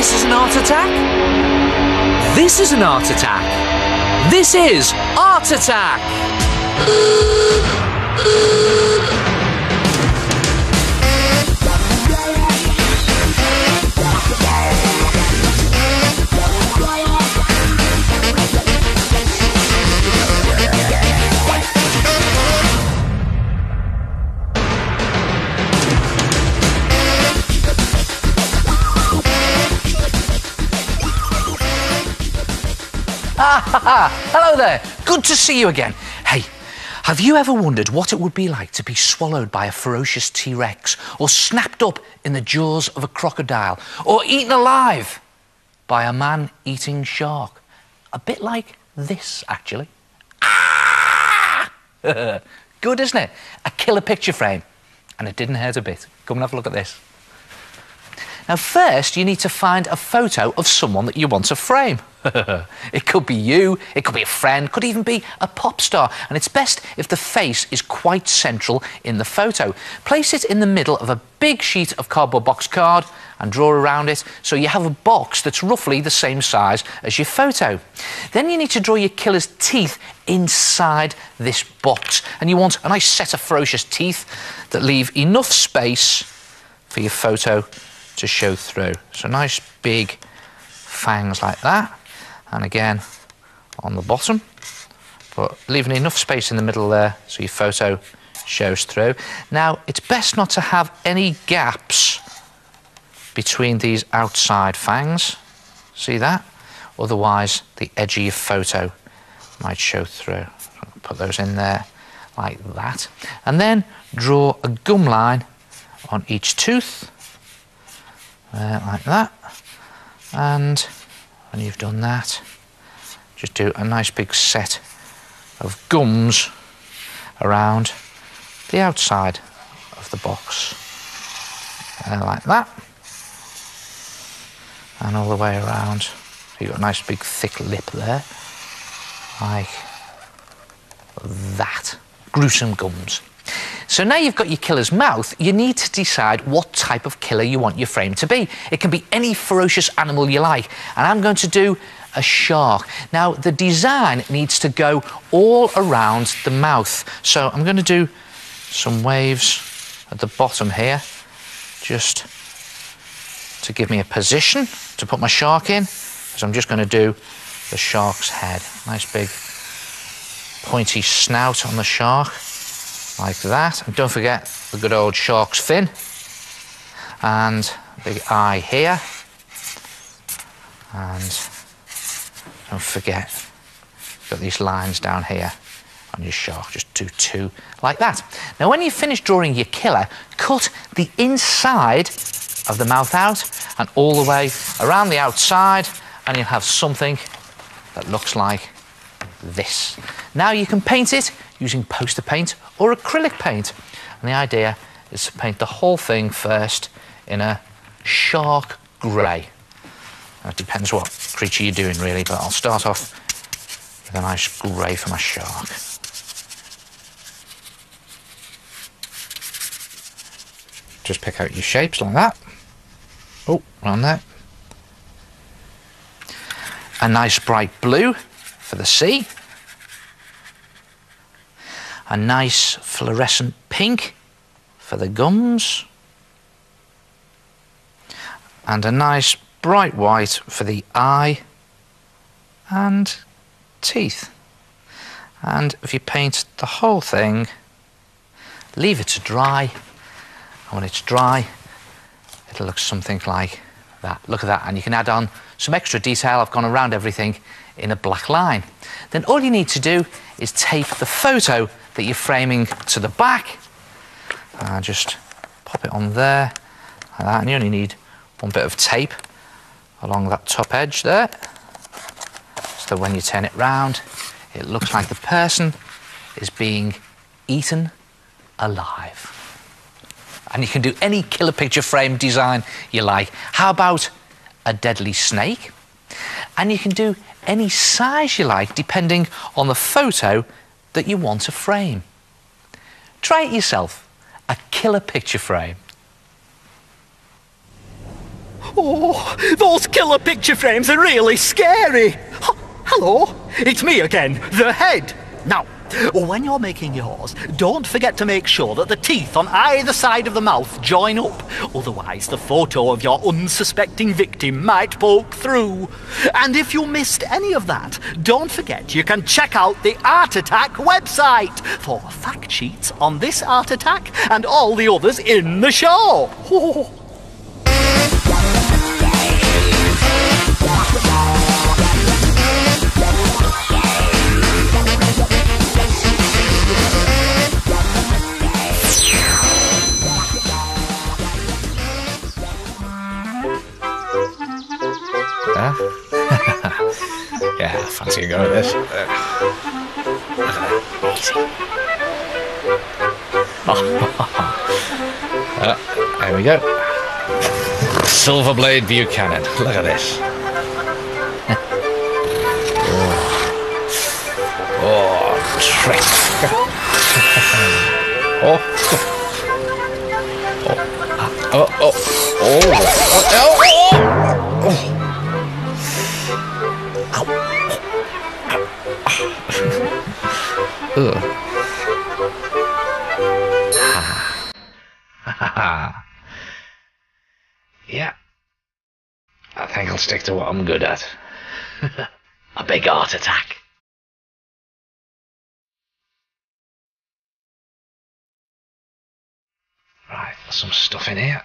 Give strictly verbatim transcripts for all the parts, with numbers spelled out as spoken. This is an art attack? This is an art attack. This is Art Attack! Ah, ha, ha. Hello there. Good to see you again. Hey, have you ever wondered what it would be like to be swallowed by a ferocious T-Rex, or snapped up in the jaws of a crocodile, or eaten alive by a man-eating shark? A bit like this, actually. Ah! Good, isn't it? A killer picture frame. And it didn't hurt a bit. Come and have a look at this. Now, first, you need to find a photo of someone that you want to frame. It could be you, it could be a friend, could even be a pop star. And it's best if the face is quite central in the photo. Place it in the middle of a big sheet of cardboard box card and draw around it so you have a box that's roughly the same size as your photo. Then you need to draw your killer's teeth inside this box. And you want a nice set of ferocious teeth that leave enough space for your photo to show through. So nice big fangs like that. And again, on the bottom, but leaving enough space in the middle there so your photo shows through. Now, it's best not to have any gaps between these outside fangs. See that? Otherwise, the edge of your photo might show through. Put those in there like that. And then draw a gum line on each tooth, there, like that. And when you've done that, just do a nice big set of gums around the outside of the box. Uh, like that. And all the way around. You've got a nice big thick lip there. Like that. Gruesome gums. So now you've got your killer's mouth, you need to decide what type of killer you want your frame to be. It can be any ferocious animal you like, and I'm going to do a shark. Now, the design needs to go all around the mouth. So I'm going to do some waves at the bottom here, just to give me a position to put my shark in, because I'm just going to do the shark's head. Nice big pointy snout on the shark. Like that, and don't forget the good old shark's fin, and the eye here, and don't forget, you've got these lines down here on your shark, just do two like that. Now, when you finish drawing your killer, cut the inside of the mouth out and all the way around the outside, and you'll have something that looks like this. Now you can paint it using poster paint or acrylic paint. And the idea is to paint the whole thing first in a shark grey. Now, it depends what creature you're doing, really, but I'll start off with a nice grey for my shark. Just pick out your shapes like that. Oh, on there. A nice bright blue for the sea. A nice fluorescent pink for the gums. And a nice bright white for the eye and teeth. And if you paint the whole thing, leave it to dry. And when it's dry, it'll look something like that. Look at that. And you can add on some extra detail. I've gone around everything in a black line. Then all you need to do is tape the photo that you're framing to the back. Uh, just pop it on there like that, and you only need one bit of tape along that top edge there, so when you turn it round, it looks like the person is being eaten alive. And you can do any killer picture frame design you like. How about a deadly snake? And you can do any size you like, depending on the photo that you want to frame. Try it yourself, a killer picture frame. Oh, those killer picture frames are really scary. Oh, hello, it's me again, the head. Now, when you're making yours, don't forget to make sure that the teeth on either side of the mouth join up. Otherwise, the photo of your unsuspecting victim might poke through. And if you missed any of that, don't forget you can check out the Art Attack website for fact sheets on this Art Attack and all the others in the show. Oh. Yeah, fancy a go at this. Uh, easy. uh, there we go. Silverblade Buchanan. Look at this. Oh, oh trick. oh. Oh. Oh. Oh. Oh. Oh. Oh. Oh. Ha ha. Yeah. I think I'll stick to what I'm good at. A big art attack. Right, there's some stuff in here.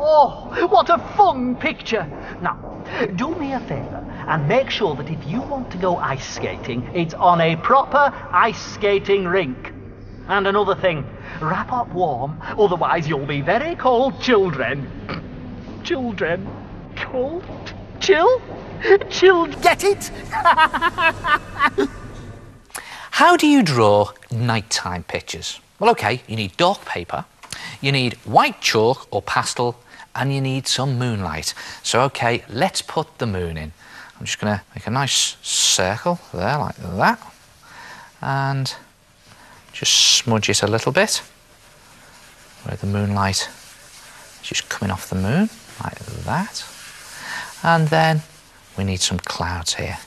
Oh, what a fun picture! Now, do me a favour and make sure that if you want to go ice skating, it's on a proper ice skating rink. And another thing, wrap up warm, otherwise you'll be very cold children. Children. Cold? Chill? Chilled. Get it? How do you draw nighttime pictures? Well, okay, you need dark paper, you need white chalk or pastel, and you need some moonlight. So, okay, let's put the moon in. I'm just going to make a nice circle there, like that, and just smudge it a little bit, where the moonlight is just coming off the moon, like that. And then we need some clouds here.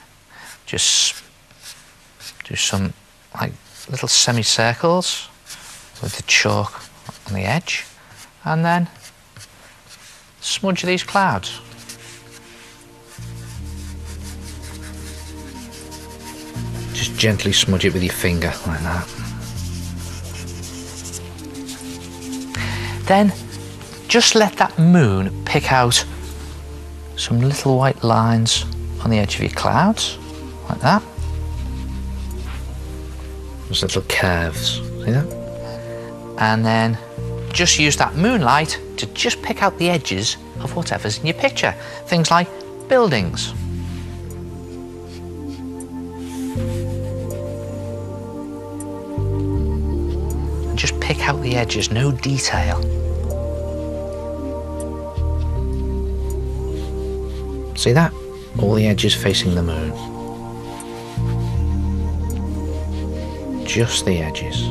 Just do some, like, little semicircles with the chalk on the edge, and then smudge these clouds. Just gently smudge it with your finger like that. Then just let that moon pick out some little white lines on the edge of your clouds, like that. Those little curves, see that? And then just use that moonlight to just pick out the edges of whatever's in your picture. Things like buildings. And just pick out the edges, no detail. See that? All the edges facing the moon. Just the edges.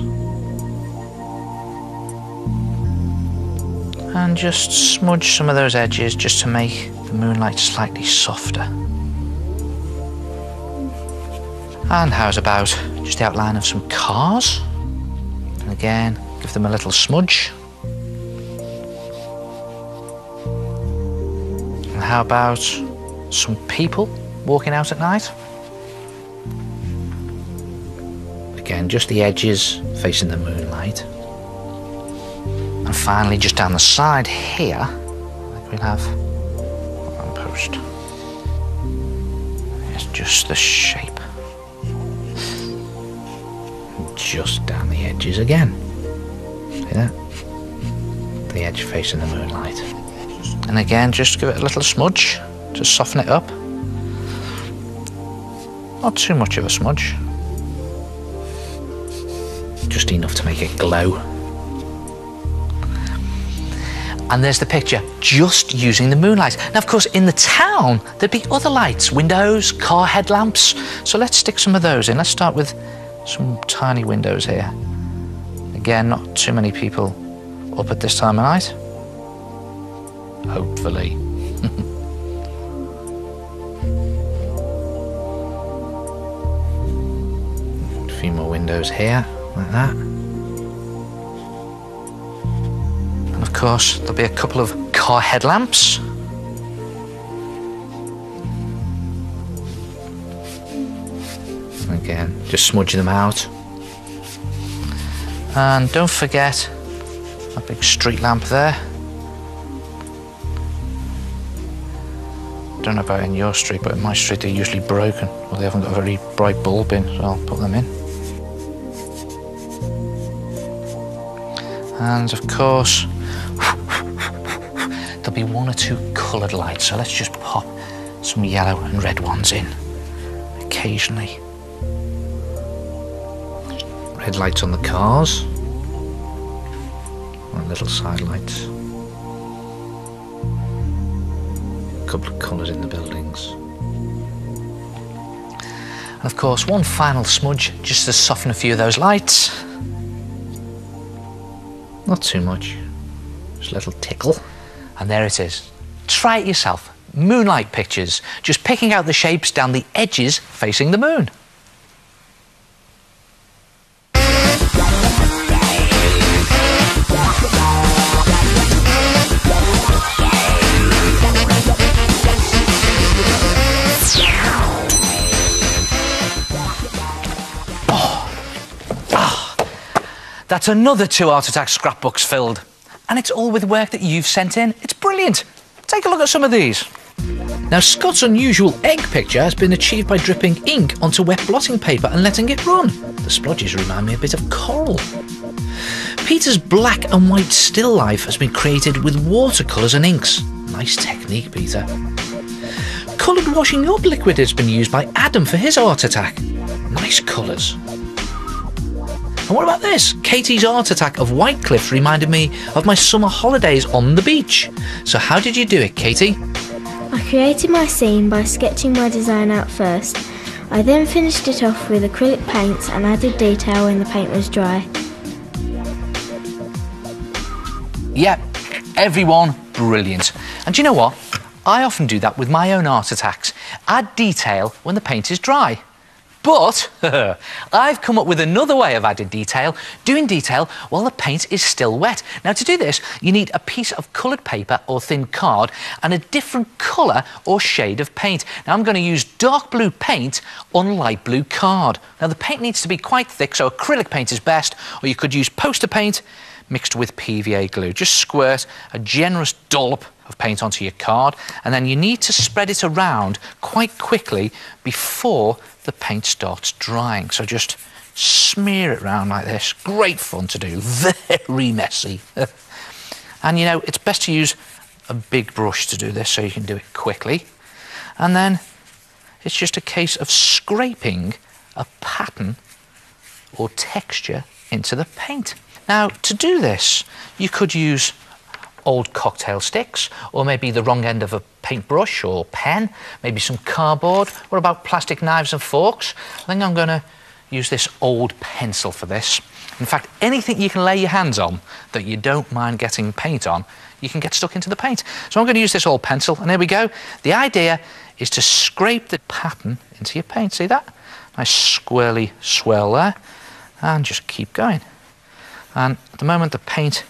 And just smudge some of those edges just to make the moonlight slightly softer. And how's about just the outline of some cars? And again, give them a little smudge. And how about some people walking out at night? Again, just the edges facing the moonlight. And finally, just down the side here, we'll have a lamppost. It's just the shape. And just down the edges again. See that? The edge facing the moonlight. And again, just give it a little smudge to soften it up. Not too much of a smudge. Just enough to make it glow. And there's the picture, just using the moonlight. Now, of course, in the town, there'd be other lights, windows, car headlamps. So let's stick some of those in. Let's start with some tiny windows here. Again, not too many people up at this time of night. Hopefully. A few more windows here, like that. Of course, there'll be a couple of car headlamps. Again, just smudge them out. And don't forget that big street lamp there. Don't know about in your street, but in my street they're usually broken, or they haven't got a very bright bulb in, so I'll put them in. And of course, there'll be one or two coloured lights, so let's just pop some yellow and red ones in occasionally. Red lights on the cars, and little side lights. A couple of colours in the buildings. And of course, one final smudge just to soften a few of those lights. Not too much, just a little tickle. And there it is. Try it yourself. Moonlight pictures. Just picking out the shapes down the edges facing the moon. That's another two Art Attack scrapbooks filled. And it's all with work that you've sent in. It's brilliant. Take a look at some of these. Now, Scott's unusual egg picture has been achieved by dripping ink onto wet blotting paper and letting it run. The splodges remind me a bit of coral. Peter's black and white still life has been created with watercolours and inks. Nice technique, Peter. Coloured washing up liquid has been used by Adam for his Art Attack. Nice colours. And what about this? Katie's Art Attack of Whitecliff reminded me of my summer holidays on the beach. So how did you do it, Katie? I created my scene by sketching my design out first. I then finished it off with acrylic paints and added detail when the paint was dry. Yep, everyone, brilliant. And do you know what? I often do that with my own Art Attacks. Add detail when the paint is dry. But I've come up with another way of adding detail, doing detail while the paint is still wet. Now, to do this, you need a piece of coloured paper or thin card and a different colour or shade of paint. Now, I'm going to use dark blue paint on light blue card. Now, the paint needs to be quite thick, so acrylic paint is best, or you could use poster paint mixed with P V A glue. Just squirt a generous dollop of paint onto your card, and then you need to spread it around quite quickly before the paint starts drying. So just smear it around like this. Great fun to do, very messy. And you know, it's best to use a big brush to do this so you can do it quickly. And then it's just a case of scraping a pattern or texture into the paint. Now, to do this, you could use old cocktail sticks, or maybe the wrong end of a paintbrush or pen, maybe some cardboard. What about plastic knives and forks? I think I'm going to use this old pencil for this. In fact, anything you can lay your hands on that you don't mind getting paint on, you can get stuck into the paint. So I'm going to use this old pencil, and there we go. The idea is to scrape the pattern into your paint. See that? Nice squirrely swirl there, and just keep going. And at the moment, the paint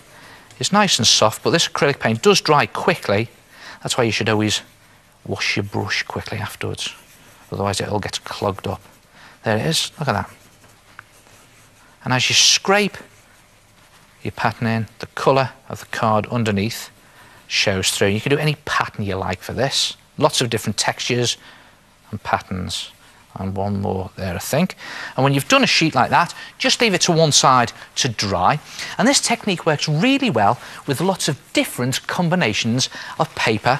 is nice and soft, but this acrylic paint does dry quickly. That's why you should always wash your brush quickly afterwards. Otherwise, it all gets clogged up. There it is. Look at that. And as you scrape your pattern in, the colour of the card underneath shows through. You can do any pattern you like for this. Lots of different textures and patterns. And one more there, I think. And when you've done a sheet like that, just leave it to one side to dry. And this technique works really well with lots of different combinations of paper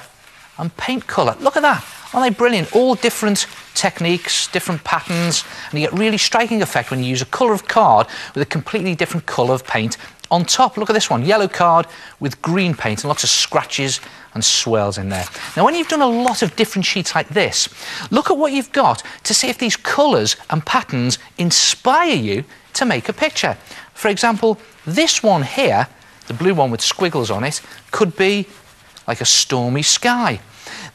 and paint colour. Look at that. Aren't they brilliant? All different techniques, different patterns, and you get really striking effect when you use a colour of card with a completely different colour of paint on top. Look at this one, yellow card with green paint, and lots of scratches and swirls in there. Now, when you've done a lot of different sheets like this, look at what you've got to see if these colours and patterns inspire you to make a picture. For example, this one here, the blue one with squiggles on it, could be like a stormy sky.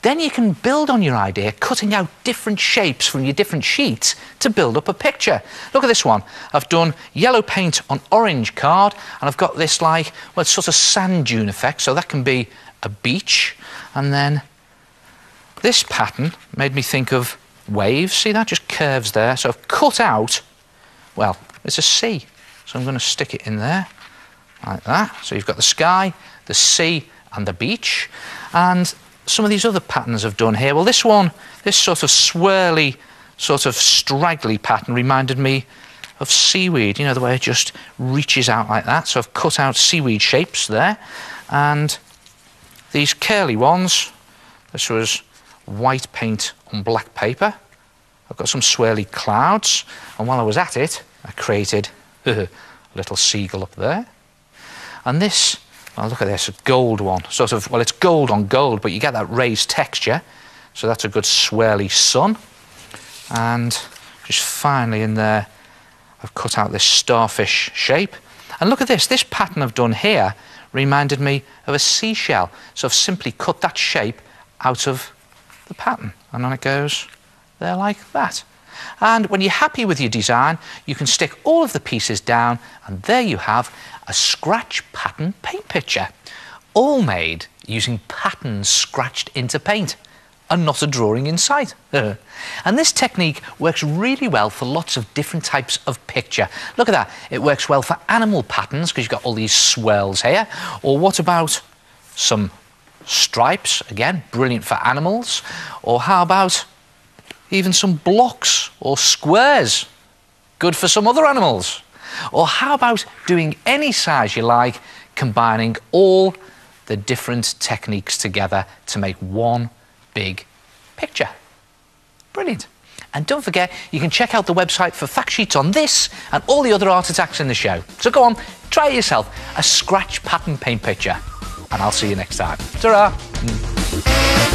Then you can build on your idea, cutting out different shapes from your different sheets to build up a picture. Look at this one. I've done yellow paint on orange card, and I've got this like, well, it's sort of sand dune effect, so that can be a beach. And then this pattern made me think of waves. See that? Just curves there. So I've cut out, well, it's a sea. So I'm going to stick it in there like that. So you've got the sky, the sea, and the beach. And some of these other patterns I've done here. Well, this one, this sort of swirly, sort of straggly pattern reminded me of seaweed, you know, the way it just reaches out like that. So I've cut out seaweed shapes there. And these curly ones, this was white paint on black paper. I've got some swirly clouds. And while I was at it, I created a little seagull up there. And this, well, look at this, a gold one, sort of, well, it's gold on gold, but you get that raised texture, so that's a good swirly sun. And just finally in there, I've cut out this starfish shape. And look at this, this pattern I've done here reminded me of a seashell, so I've simply cut that shape out of the pattern, and on it goes there like that. And when you're happy with your design, you can stick all of the pieces down, and there you have a scratch pattern paint picture, all made using patterns scratched into paint and not a drawing in sight. And this technique works really well for lots of different types of picture. Look at that. It works well for animal patterns because you've got all these swirls here. Or what about some stripes? Again, brilliant for animals. Or how about even some blocks or squares, good for some other animals. Or how about doing any size you like, combining all the different techniques together to make one big picture. Brilliant. And don't forget, you can check out the website for fact sheets on this and all the other Art Attacks in the show. So go on, try it yourself, a scratch pattern paint picture. And I'll see you next time. Ta-ra!